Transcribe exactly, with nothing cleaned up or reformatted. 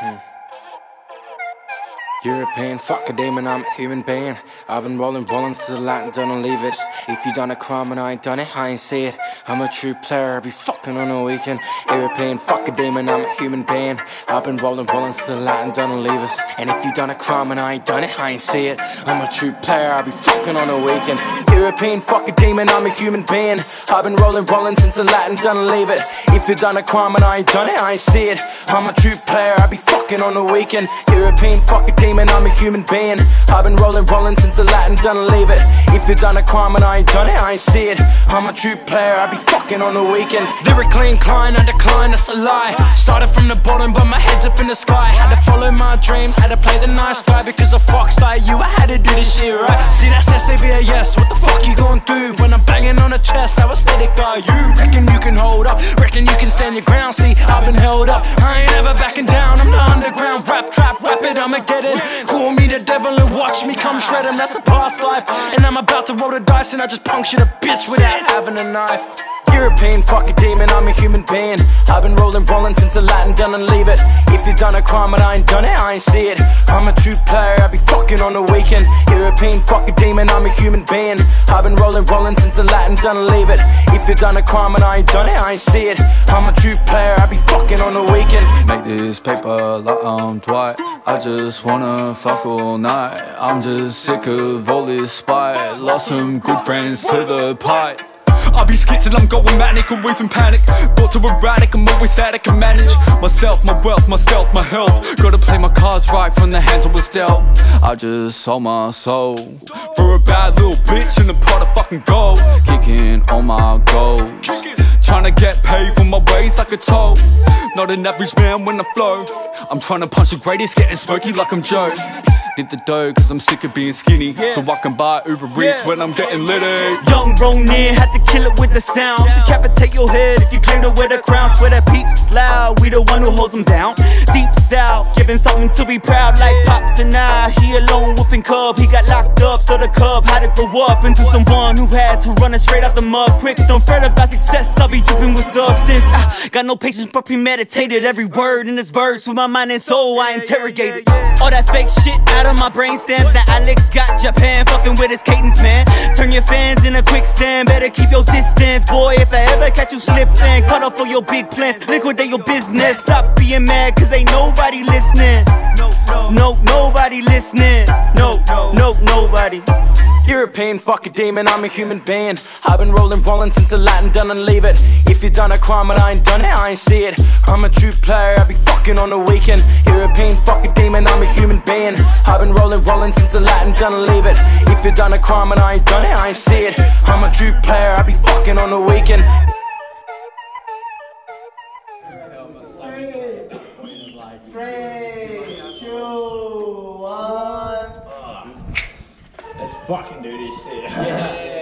Hmm. European, fuck a demon, I'm a human being. I've been rolling, rolling to the light and don't leave it. If you done a crime and I ain't done it, I ain't see it. I'm a true player, I be fucking on the weekend. European, fuck a demon, I'm a human being. I've been rolling, rolling to the light and don't leave it. And if you done a crime and I ain't done it, I ain't see it. I'm a true player, I be fucking on the weekend. European, fuck a demon, I'm a human being. I've been rolling, rolling since the light and don't leave it. If you done a crime and I ain't done it, I ain't see it. I'm a true player, I be fucking on the weekend. European, fuck a demon, I'm a human being. I've been rolling, rolling since the light and done leave it. If you done a crime and I ain't done it, I ain't see it. I'm a true player, I be fucking on the weekend. Lyrically inclined, I decline, that's a lie. Started from the bottom, but my head's up in the sky. Had to follow my dreams, had to play the nice guy. Because I fucked like you, I had to do this shit, right? See, that's S A V A S, what the fuck you gon' do? When I'm banging on the chest, how aesthetic are you? Reckon you can hold up, reckon you can stand your ground. See, I've been held up, I ain't ever backing down. I'm the underground rap, trap, rap it, I'ma get it. Call me the devil and watch me come shred him, that's a past life. And I'm about to roll the dice and I just punctured a bitch without having a knife. European, fuck a demon, I'm a human being. I've been rolling, rolling since the light and done and leave it. If you done a crime and I ain't done it, I ain't see it. I'm a true player, I be fucking on the weekend. European, fuck a demon, I'm a human being. I've been rolling, rolling since the light and done and leave it. If you done a crime and I ain't done it, I ain't see it. I'm a true player, I be fucking on the weekend. Make this paper like I'm Dwight. I just wanna fuck all night. I'm just sick of all this spite. Lost some good friends to the pipe. I be skittin', I'm going manic, always in panic. Bought to erratic, I'm always static, can manage myself, my wealth, my stealth, my health. Gotta play my cards right from the hand I was dealt. I just sold my soul for a bad little bitch and a pot of fucking gold. Kicking all my goals, trying to get paid for my ways like a toll. Not an average man when I flow. I'm trying to punch the greatest, getting smoky like I'm Joe. Did the dough cause I'm sick of being skinny, yeah. So I can buy Uber Eats, yeah, when I'm getting litty. Young, wrong, near, had to kill it with the sound. Decapitate your head if you claim to wear the crown. Swear that peeps loud, we the one who holds them down. Deep south, giving something to be proud. Like Pops and I, he alone wolfing cub. He got locked up, so the cub had to grow up into someone who had to run it straight out the mud quick. Don't fret about success, I'll be dripping with substance. I got no patience but premeditated every word in this verse. With my mind and soul, I interrogated all that fake shit out of my brain stems. That Alex got Japan fucking with his cadence, man. Turn your fans in a quicksand, better keep your distance. Boy, if I ever catch you slipping, cut off all your big plans, liquidate your business. Stop being mad, cause ain't nobody listening. No, nobody listening. No, no, nobody. European, fuck a demon, I'm a human being. I've been rolling, rolling since the light and done and leave it. If you done a crime and I ain't done it, I ain't see it. I'm a true player, I be fucking on the weekend. European, fuck a demon, I'm a human being. I've been rolling, rolling since the light and done and leave it. If you done a crime and I ain't done it, I ain't see it. I'm a true player, I be fucking on the weekend. Three, two, one. Let's fucking do this shit. Yeah.